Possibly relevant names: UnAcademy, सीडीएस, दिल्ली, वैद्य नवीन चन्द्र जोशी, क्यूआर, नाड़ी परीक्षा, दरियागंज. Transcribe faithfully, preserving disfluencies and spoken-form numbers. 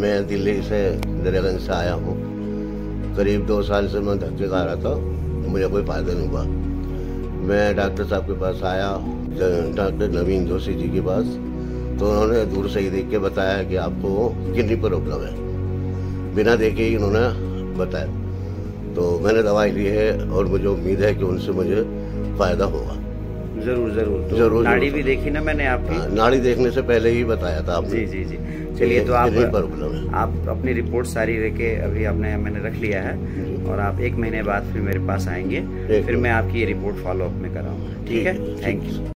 मैं दिल्ली से दरियागंज से आया हूँ। करीब दो साल से मैं धक्के खा रहा था, मुझे कोई फायदा नहीं हुआ। मैं डॉक्टर साहब के पास आया, डॉक्टर नवीन जोशी जी के पास, तो उन्होंने दूर से ही देख के बताया कि आपको किडनी प्रॉब्लम है। बिना देखे ही उन्होंने बताया, तो मैंने दवाई ली है और मुझे उम्मीद है कि उनसे मुझे फ़ायदा होगा। जरूर जरूर तो जरूर नाड़ी जरूर। भी देखी ना मैंने आपकी। आ, नाड़ी देखने से पहले ही बताया था आपने। जी जी जी चलिए, तो आप आप अपनी रिपोर्ट सारी लेके अभी आपने मैंने रख लिया है, और आप एक महीने बाद फिर मेरे पास आएंगे, फिर मैं आपकी ये रिपोर्ट फॉलोअप में कराऊंगा। ठीक है, थैंक यू।